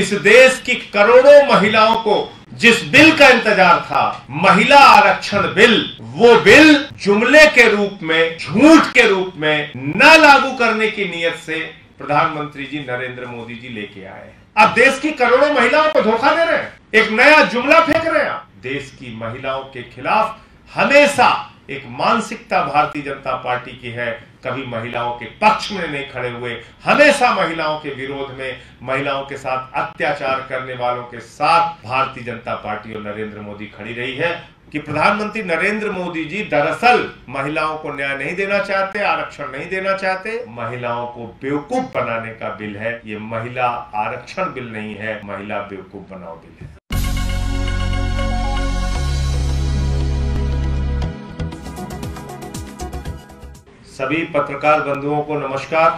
इस देश की करोड़ों महिलाओं को जिस बिल का इंतजार था, महिला आरक्षण बिल, वो बिल जुमले के रूप में, झूठ के रूप में न लागू करने की नीयत से प्रधानमंत्री जी नरेंद्र मोदी जी लेके आए हैं। अब देश की करोड़ों महिलाओं को धोखा दे रहे हैं, एक नया जुमला फेंक रहे हैं आप। देश की महिलाओं के खिलाफ हमेशा एक मानसिकता भारतीय जनता पार्टी की है, कभी महिलाओं के पक्ष में नहीं खड़े हुए, हमेशा महिलाओं के विरोध में, महिलाओं के साथ अत्याचार करने वालों के साथ भारतीय जनता पार्टी और नरेंद्र मोदी खड़ी रही है। कि प्रधानमंत्री नरेंद्र मोदी जी दरअसल महिलाओं को न्याय नहीं देना चाहते, आरक्षण नहीं देना चाहते, महिलाओं को बेवकूफ बनाने का बिल है। ये महिला आरक्षण बिल नहीं है, महिला बेवकूफ बनाओ बिल है। सभी पत्रकार बंधुओं को नमस्कार।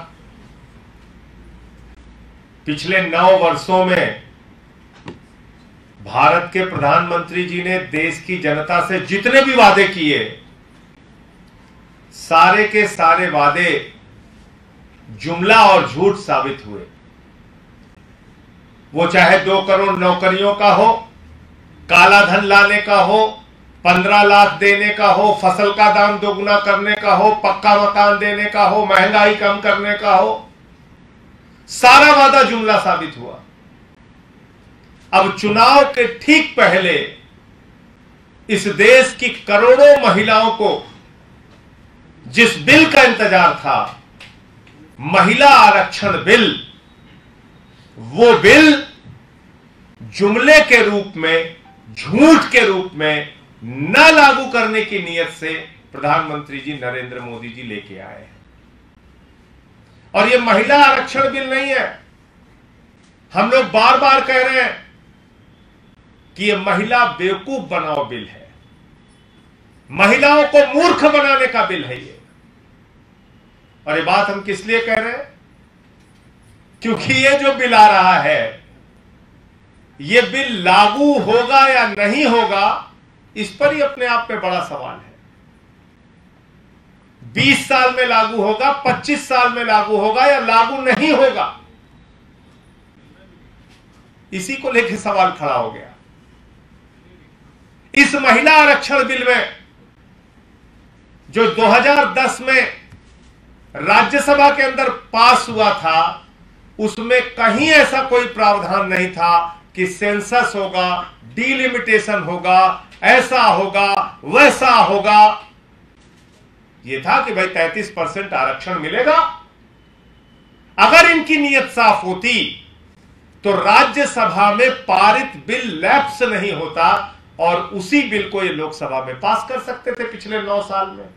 पिछले 9 वर्षों में भारत के प्रधानमंत्री जी ने देश की जनता से जितने भी वादे किए, सारे के सारे वादे जुमला और झूठ साबित हुए। वो चाहे 2 करोड़ नौकरियों का हो, काला धन लाने का हो, 15 लाख देने का हो, फसल का दाम दोगुना करने का हो, पक्का मकान देने का हो, महंगाई कम करने का हो, सारा वादा जुमला साबित हुआ। अब चुनाव के ठीक पहले इस देश की करोड़ों महिलाओं को जिस बिल का इंतजार था, महिला आरक्षण बिल, वो बिल जुमले के रूप में, झूठ के रूप में न लागू करने की नीयत से प्रधानमंत्री जी नरेंद्र मोदी जी लेके आए हैं। और यह महिला आरक्षण बिल नहीं है। हम लोग बार बार कह रहे हैं कि यह महिला बेवकूफ बनाओ बिल है, महिलाओं को मूर्ख बनाने का बिल है ये। और ये बात हम किस लिए कह रहे हैं? क्योंकि ये जो बिल आ रहा है, ये बिल लागू होगा या नहीं होगा, इस पर ही अपने आप में बड़ा सवाल है। 20 साल में लागू होगा, 25 साल में लागू होगा या लागू नहीं होगा, इसी को लेकर सवाल खड़ा हो गया। इस महिला आरक्षण बिल में जो 2010 में राज्यसभा के अंदर पास हुआ था, उसमें कहीं ऐसा कोई प्रावधान नहीं था कि सेंसस होगा, डिलिमिटेशन होगा, ऐसा होगा, वैसा होगा। यह था कि भाई 33% आरक्षण मिलेगा। अगर इनकी नीयत साफ होती तो राज्यसभा में पारित बिल लैप्स नहीं होता और उसी बिल को ये लोकसभा में पास कर सकते थे पिछले 9 साल में।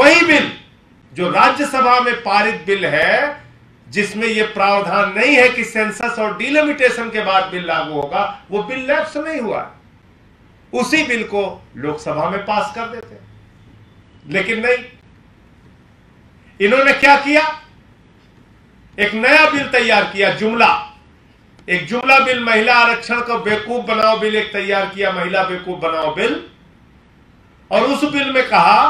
वही बिल जो राज्यसभा में पारित बिल है, जिसमें यह प्रावधान नहीं है कि सेंसस और डिलिमिटेशन के बाद बिल लागू होगा, वो बिल लैप्स नहीं हुआ, उसी बिल को लोकसभा में पास कर देते। लेकिन नहीं, इन्होंने क्या किया, एक नया बिल तैयार किया, जुमला, एक जुमला बिल, महिला आरक्षण को बेवकूफ बनाओ बिल एक तैयार किया, महिला बेवकूफ बनाओ बिल। और उस बिल में कहा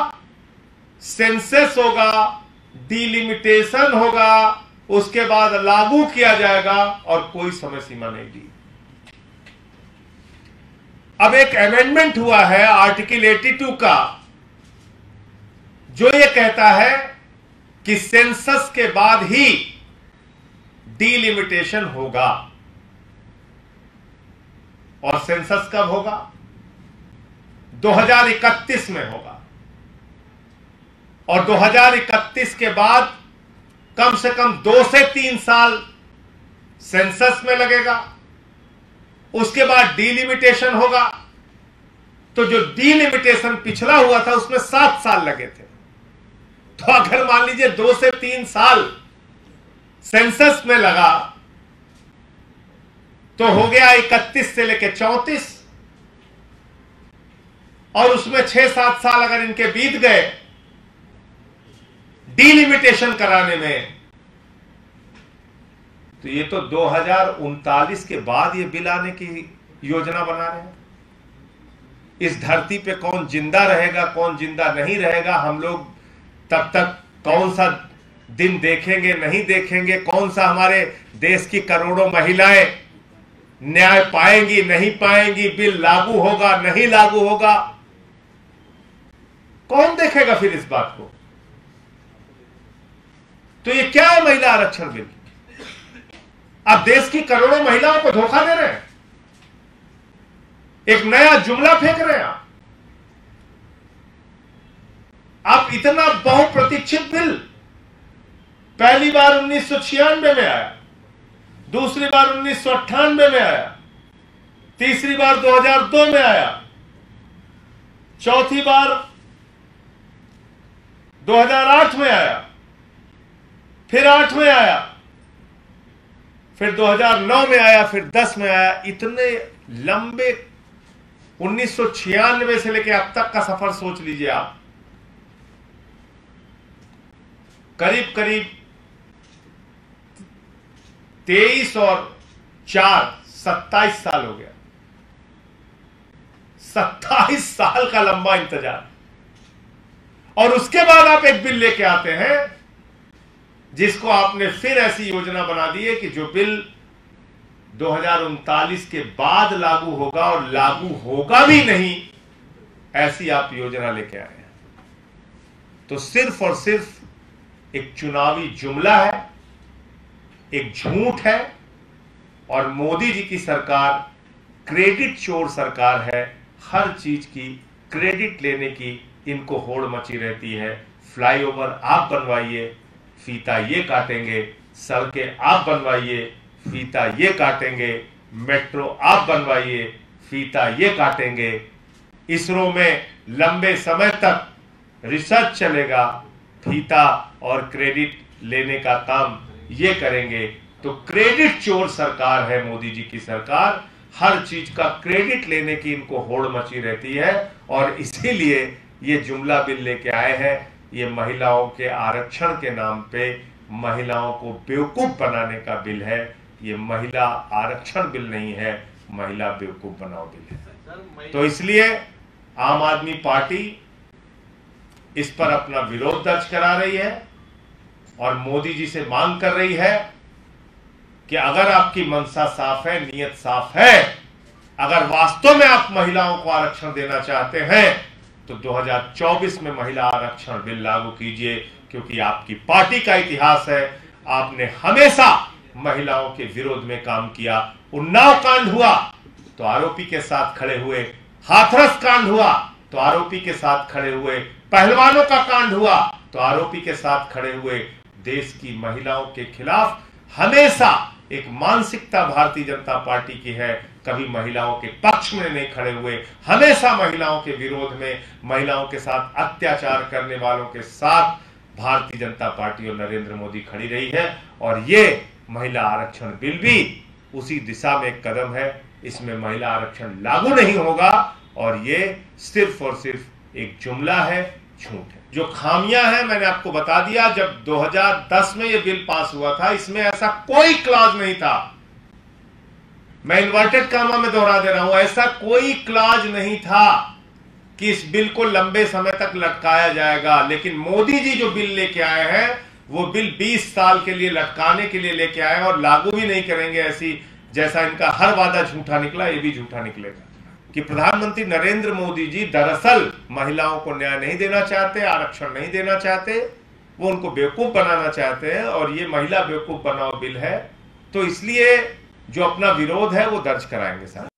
सेंसस होगा, डिलिमिटेशन होगा, उसके बाद लागू किया जाएगा और कोई समय सीमा नहीं दी। अब एक अमेंडमेंट हुआ है आर्टिकल 82 का, जो ये कहता है कि सेंसस के बाद ही डिलिमिटेशन होगा। और सेंसस कब होगा? 2031 में होगा। और 2031 के बाद कम से कम 2 से 3 साल सेंसस में लगेगा, उसके बाद डिलिमिटेशन होगा। तो जो डिलिमिटेशन पिछला हुआ था उसमें 7 साल लगे थे। तो अगर मान लीजिए 2 से 3 साल सेंसस में लगा तो हो गया 31 से लेकर 34, और उसमें 6-7 साल अगर इनके बीत गए डिलिमिटेशन कराने में, तो ये तो 2039 के बाद ये बिल आने की योजना बना रहे हैं। इस धरती पे कौन जिंदा रहेगा, कौन जिंदा नहीं रहेगा, हम लोग तब तक कौन सा दिन देखेंगे नहीं देखेंगे, कौन सा हमारे देश की करोड़ों महिलाएं न्याय पाएंगी नहीं पाएंगी, बिल लागू होगा नहीं लागू होगा, कौन देखेगा फिर इस बात को। तो ये क्या है महिला आरक्षण बिल? आप देश की करोड़ों महिलाओं को धोखा दे रहे हैं, एक नया जुमला फेंक रहे हैं आप इतना बहुप्रतीक्षित बिल पहली बार 1996 में आया, दूसरी बार 1998 में आया, तीसरी बार 2002 में आया, चौथी बार 2008 में आया, फिर 2008 में आया, फिर 2009 में आया, फिर 2010 में आया। इतने लंबे 1996 से लेकर अब तक का सफर सोच लीजिए आप, करीब करीब 23 और 4 27 साल हो गया, 27 साल का लंबा इंतजार। और उसके बाद आप एक बिल लेके आते हैं जिसको आपने फिर ऐसी योजना बना दी है कि जो बिल 2039 के बाद लागू होगा और लागू होगा भी नहीं, ऐसी आप योजना लेके आए हैं। तो सिर्फ और सिर्फ एक चुनावी जुमला है, एक झूठ है, और मोदी जी की सरकार क्रेडिट चोर सरकार है। हर चीज की क्रेडिट लेने की इनको होड़ मची रहती है। फ्लाईओवर आप बनवाइए, फीता ये काटेंगे, सड़कें आप बनवाइए, फीता ये काटेंगे, मेट्रो आप बनवाइए, फीता ये काटेंगे, इसरो में लंबे समय तक रिसर्च चलेगा, फीता और क्रेडिट लेने का काम ये करेंगे। तो क्रेडिट चोर सरकार है मोदी जी की सरकार, हर चीज का क्रेडिट लेने की इनको होड़ मची रहती है, और इसीलिए ये जुमला बिल लेके आए हैं। ये महिलाओं के आरक्षण के नाम पे महिलाओं को बेवकूफ बनाने का बिल है। ये महिला आरक्षण बिल नहीं है, महिला बेवकूफ बनाओ बिल है। तो इसलिए आम आदमी पार्टी इस पर अपना विरोध दर्ज करा रही है और मोदी जी से मांग कर रही है कि अगर आपकी मनसा साफ है, नीयत साफ है, अगर वास्तव में आप महिलाओं को आरक्षण देना चाहते हैं तो 2024 में महिला आरक्षण बिल लागू कीजिए, क्योंकि आपकी पार्टी का इतिहास है, आपने हमेशा महिलाओं के विरोध में काम किया। उन्नाव कांड हुआ तो आरोपी के साथ खड़े हुए, हाथरस कांड हुआ तो आरोपी के साथ खड़े हुए, पहलवानों का कांड हुआ तो आरोपी के साथ खड़े हुए। देश की महिलाओं के खिलाफ हमेशा एक मानसिकता भारतीय जनता पार्टी की है, कभी महिलाओं के पक्ष में नहीं खड़े हुए, हमेशा महिलाओं के विरोध में, महिलाओं के साथ अत्याचार करने वालों के साथ भारतीय जनता पार्टी और नरेंद्र मोदी खड़ी रही है। और ये महिला आरक्षण बिल भी उसी दिशा में एक कदम है। इसमें महिला आरक्षण लागू नहीं होगा और ये सिर्फ और सिर्फ एक जुमला है, झूठ है। जो खामियां हैं मैंने आपको बता दिया। जब 2010 में यह बिल पास हुआ था, इसमें ऐसा कोई क्लॉज नहीं था, मैं इन्वर्टेड कामा में दोहरा दे रहा हूं, ऐसा कोई क्लॉज नहीं था कि इस बिल को लंबे समय तक लटकाया जाएगा। लेकिन मोदी जी जो बिल लेके आए हैं वो बिल 20 साल के लिए लटकाने के लिए लेके आए और लागू भी नहीं करेंगे। ऐसी जैसा इनका हर वादा झूठा निकला, ये भी झूठा निकलेगा कि प्रधानमंत्री नरेंद्र मोदी जी दरअसल महिलाओं को न्याय नहीं देना चाहते, आरक्षण नहीं देना चाहते, वो उनको बेवकूफ बनाना चाहते हैं और ये महिला बेवकूफ बनाओ बिल है। तो इसलिए जो अपना विरोध है वो दर्ज कराएंगे साहब।